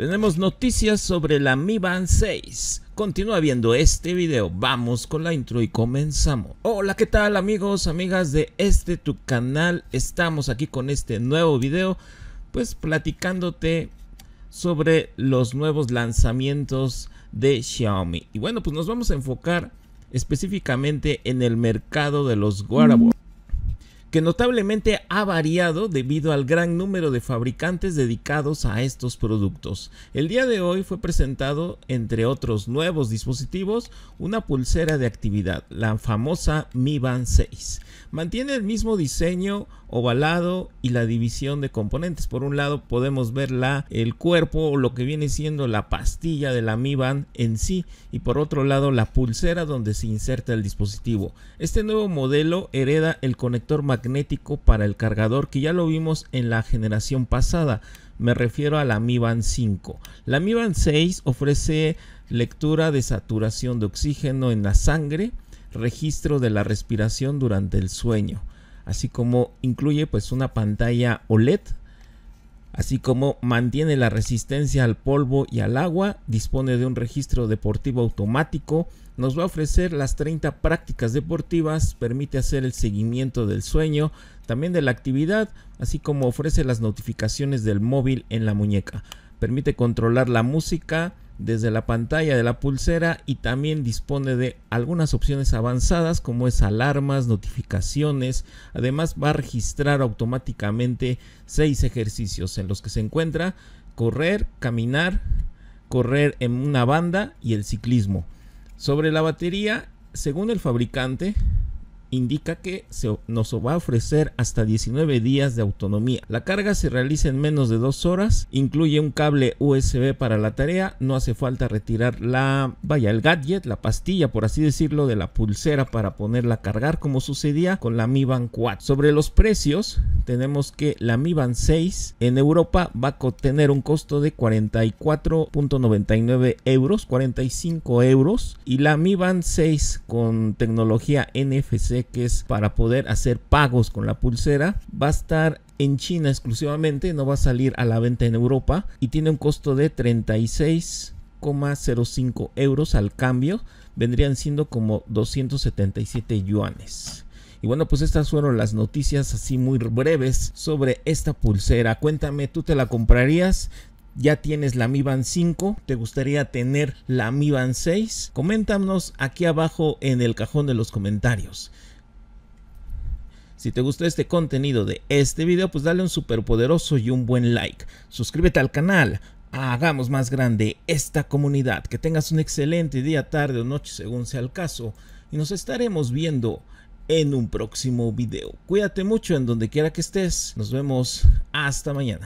Tenemos noticias sobre la Mi Band 6. Continúa viendo este video, vamos con la intro y comenzamos. Hola, ¿qué tal amigos, amigas de este tu canal? Estamos aquí con este nuevo video, pues platicándote sobre los nuevos lanzamientos de Xiaomi. Y bueno, pues nos vamos a enfocar específicamente en el mercado de los wearables, que notablemente ha variado debido al gran número de fabricantes dedicados a estos productos. El día de hoy fue presentado, entre otros nuevos dispositivos, una pulsera de actividad, la famosa Mi Band 6. Mantiene el mismo diseño ovalado y la división de componentes. Por un lado podemos ver el cuerpo o lo que viene siendo la pastilla de la Mi Band en sí, y por otro lado la pulsera donde se inserta el dispositivo. Este nuevo modelo hereda el conector magnético para el cargador que ya lo vimos en la generación pasada. Me refiero a la Mi Band 5. La Mi Band 6 ofrece lectura de saturación de oxígeno en la sangre, registro de la respiración durante el sueño, así como incluye pues una pantalla OLED, así como mantiene la resistencia al polvo y al agua, dispone de un registro deportivo automático, nos va a ofrecer las 30 prácticas deportivas, permite hacer el seguimiento del sueño, también de la actividad, así como ofrece las notificaciones del móvil en la muñeca, permite controlar la música desde la pantalla de la pulsera y también dispone de algunas opciones avanzadas como es alarmas, notificaciones. Además va a registrar automáticamente 6 ejercicios en los que se encuentra correr, caminar, correr en una banda y el ciclismo. Sobre la batería, según el fabricante, indica que nos va a ofrecer hasta 19 días de autonomía. La carga se realiza en menos de 2 horas, incluye un cable USB para la tarea, no hace falta retirar el gadget, la pastilla por así decirlo, de la pulsera para ponerla a cargar como sucedía con la Mi Band 4. Sobre los precios, tenemos que la Mi Band 6 en Europa va a tener un costo de 44.99 euros, 45 euros, y la Mi Band 6 con tecnología NFC, que es para poder hacer pagos con la pulsera, va a estar en China exclusivamente, no va a salir a la venta en Europa y tiene un costo de 36,05 euros al cambio, vendrían siendo como 277 yuanes. Y bueno, pues estas fueron las noticias así muy breves sobre esta pulsera. Cuéntame, ¿tú te la comprarías? ¿Ya tienes la Mi Band 5? ¿Te gustaría tener la Mi Band 6? Coméntanos aquí abajo en el cajón de los comentarios. Si te gustó este contenido de este video, pues dale un superpoderoso y un buen like. Suscríbete al canal. Hagamos más grande esta comunidad. Que tengas un excelente día, tarde o noche, según sea el caso. Y nos estaremos viendo en un próximo video. Cuídate mucho en donde quiera que estés. Nos vemos hasta mañana.